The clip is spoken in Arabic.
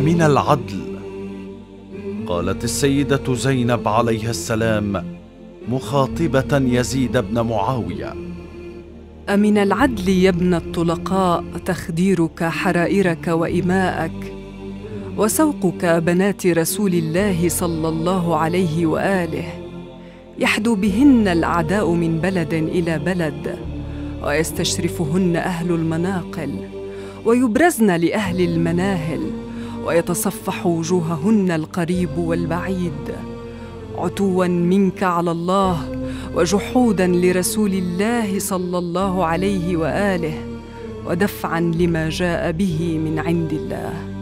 من العدل. قالت السيدة زينب عليها السلام مخاطبة يزيد بن معاوية: أمن العدل يا ابن الطلقاء تخديرك حرائرك وإماءك، وسوقك بنات رسول الله صلى الله عليه وآله، يحدو بهن الأعداء من بلد إلى بلد، ويستشرفهن أهل المناقل، ويبرزن لأهل المناهل، ويتصفح وجوههن القريب والبعيد، عتوا منك على الله وجحودا لرسول الله صلى الله عليه وآله، ودفعا لما جاء به من عند الله.